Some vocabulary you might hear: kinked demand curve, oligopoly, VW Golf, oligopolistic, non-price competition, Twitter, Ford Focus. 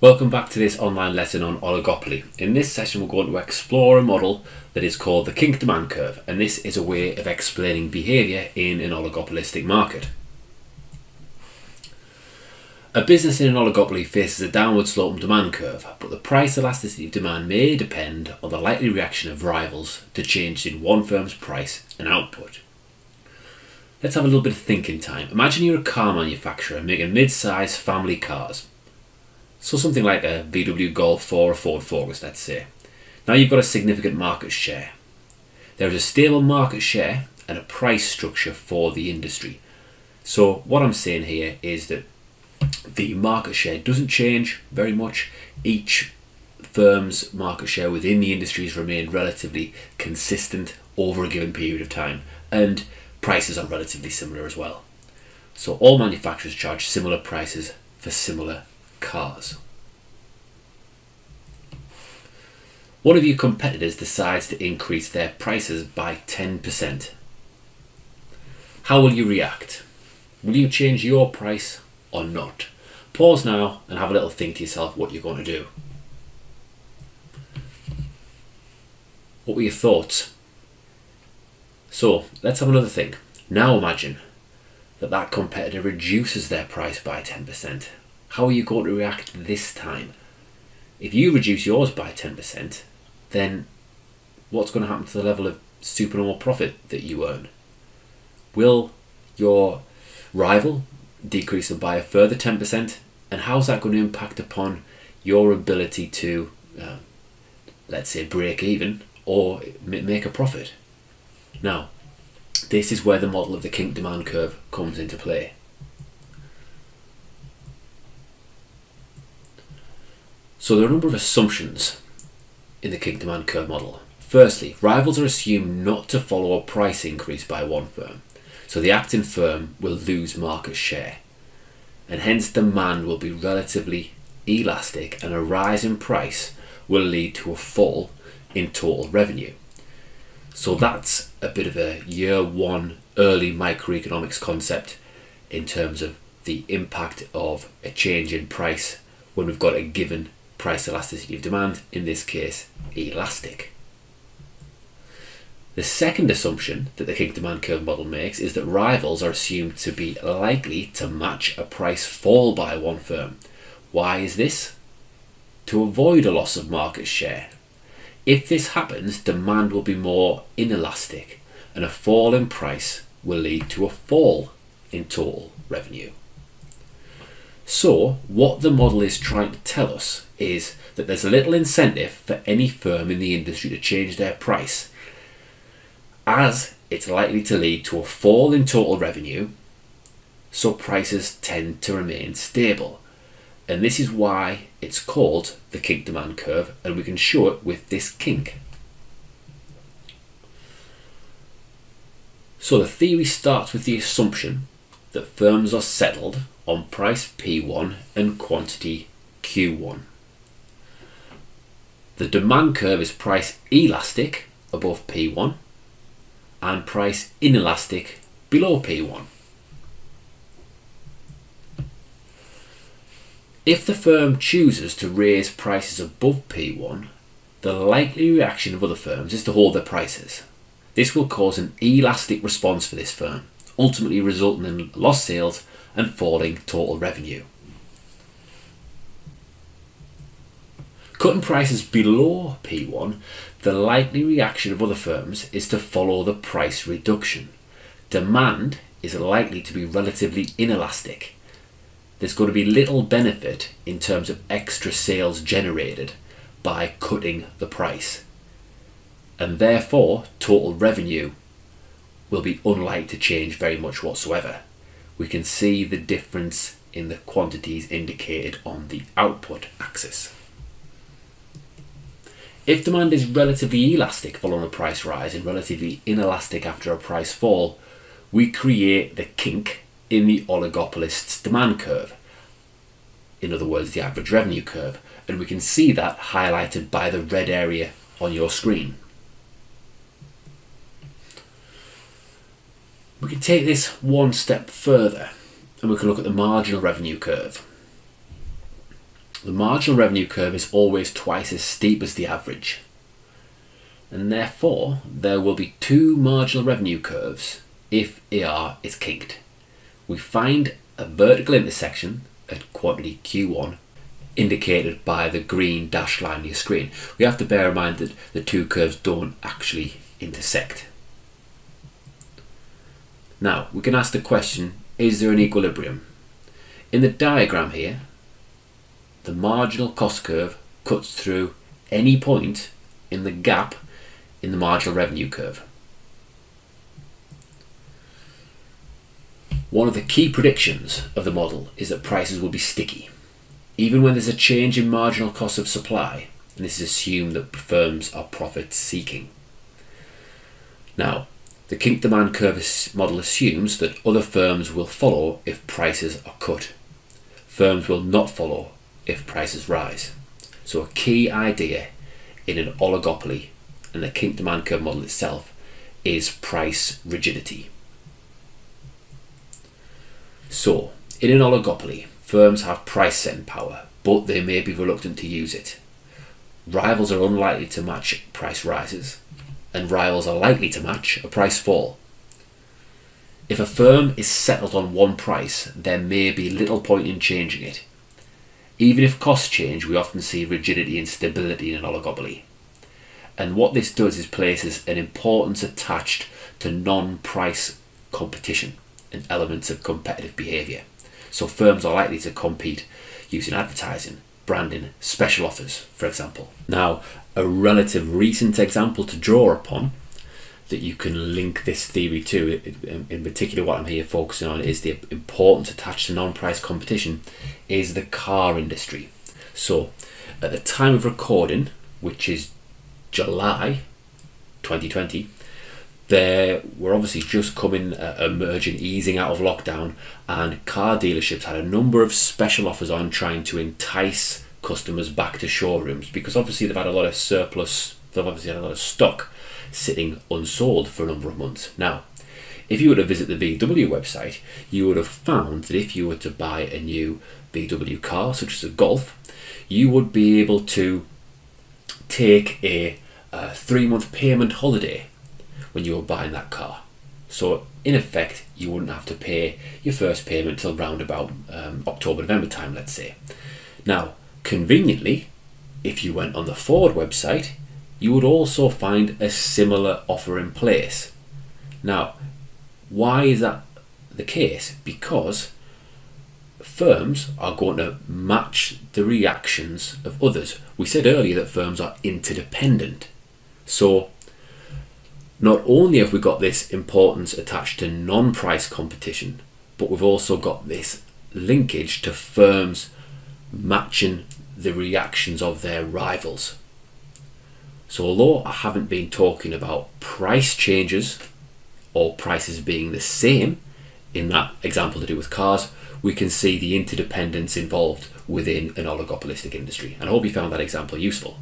Welcome back to this online lesson on oligopoly. In this session we're going to explore a model that is called the kink demand curve, and this is a way of explaining behaviour in an oligopolistic market. A business in an oligopoly faces a downward sloping demand curve, but the price elasticity of demand may depend on the likely reaction of rivals to change in one firm's price and output. Let's have a little bit of thinking time. Imagine you're a car manufacturer making mid-size family cars. So something like a VW Golf or a Ford Focus, let's say. Now you've got a significant market share. There is a stable market share and a price structure for the industry. So what I'm saying here is that the market share doesn't change very much. Each firm's market share within the industry has remained relatively consistent over a given period of time, and prices are relatively similar as well. So all manufacturers charge similar prices for similar cars. One of your competitors decides to increase their prices by 10%. How will you react? Will you change your price or not? Pause now and have a little think to yourself what you're going to do. What were your thoughts? So let's have another think. Now imagine that that competitor reduces their price by 10%. How are you going to react this time? If you reduce yours by 10%, then what's going to happen to the level of supernormal profit that you earn? Will your rival decrease them by a further 10%? And how's that going to impact upon your ability to, let's say, break even or make a profit? Now, this is where the model of the kink demand curve comes into play. So there are a number of assumptions in the kink demand curve model. Firstly, rivals are assumed not to follow a price increase by one firm, so the acting firm will lose market share, and hence demand will be relatively elastic, and a rise in price will lead to a fall in total revenue. So that's a bit of a year one early microeconomics concept in terms of the impact of a change in price when we've got a given price elasticity of demand, in this case elastic. The second assumption that the kink demand curve model makes is that rivals are assumed to be likely to match a price fall by one firm. Why is this? To avoid a loss of market share. If this happens, demand will be more inelastic, and a fall in price will lead to a fall in total revenue. So what the model is trying to tell us is that there's a little incentive for any firm in the industry to change their price, as it's likely to lead to a fall in total revenue, so prices tend to remain stable. And this is why it's called the kink demand curve, and we can show it with this kink. So the theory starts with the assumption that firms are settled on price P1 and quantity Q1. The demand curve is price elastic above P1 and price inelastic below P1. If the firm chooses to raise prices above P1, the likely reaction of other firms is to hold their prices. This will cause an elastic response for this firm, ultimately resulting in lost sales and falling total revenue. Cutting prices below P1, the likely reaction of other firms is to follow the price reduction. Demand is likely to be relatively inelastic. There's going to be little benefit in terms of extra sales generated by cutting the price, and therefore total revenue will be unlikely to change very much whatsoever. We can see the difference in the quantities indicated on the output axis. If demand is relatively elastic following a price rise and relatively inelastic after a price fall, we create the kink in the oligopolist's demand curve, in other words the average revenue curve, and we can see that highlighted by the red area on your screen. We can take this one step further and we can look at the marginal revenue curve. The marginal revenue curve is always twice as steep as the average, and therefore there will be two marginal revenue curves if ER is kinked. We find a vertical intersection at quantity Q1 indicated by the green dashed line on your screen. We have to bear in mind that the two curves don't actually intersect. Now we can ask the question, is there an equilibrium? In the diagram here, the marginal cost curve cuts through any point in the gap in the marginal revenue curve. One of the key predictions of the model is that prices will be sticky. Even when there's a change in marginal cost of supply, and this is assumed that firms are profit-seeking. Now, the kink demand curve model assumes that other firms will follow if prices are cut. Firms will not follow if prices rise. So a key idea in an oligopoly and the kink demand curve model itself is price rigidity. So in an oligopoly, firms have price setting power, but they may be reluctant to use it. Rivals are unlikely to match price rises, and rivals are likely to match a price fall. If a firm is settled on one price, there may be little point in changing it. Even if costs change, we often see rigidity and stability in an oligopoly. And what this does is places an importance attached to non-price competition and elements of competitive behaviour. So firms are likely to compete using advertising, branding, special offers, for example. Now, a relative recent example to draw upon that you can link this theory to, in particular what I'm here focusing on is the importance attached to non-price competition, is the car industry. So at the time of recording, which is July 2020, we're obviously just coming, emerging, easing out of lockdown, and car dealerships had a number of special offers on trying to entice customers back to showrooms, because obviously they've had a lot of surplus, they've obviously had a lot of stock sitting unsold for a number of months. Now, if you were to visit the VW website, you would have found that if you were to buy a new VW car, such as a Golf, you would be able to take a 3-month payment holiday when you were buying that car. So in effect, you wouldn't have to pay your first payment till round about October, November time, let's say. Now, conveniently, if you went on the Ford website, you would also find a similar offer in place. Now, why is that the case? Because firms are going to match the reactions of others. We said earlier that firms are interdependent. So not only have we got this importance attached to non-price competition, but we've also got this linkage to firms matching the reactions of their rivals. So although I haven't been talking about price changes or prices being the same in that example to do with cars, we can see the interdependence involved within an oligopolistic industry. And I hope you found that example useful.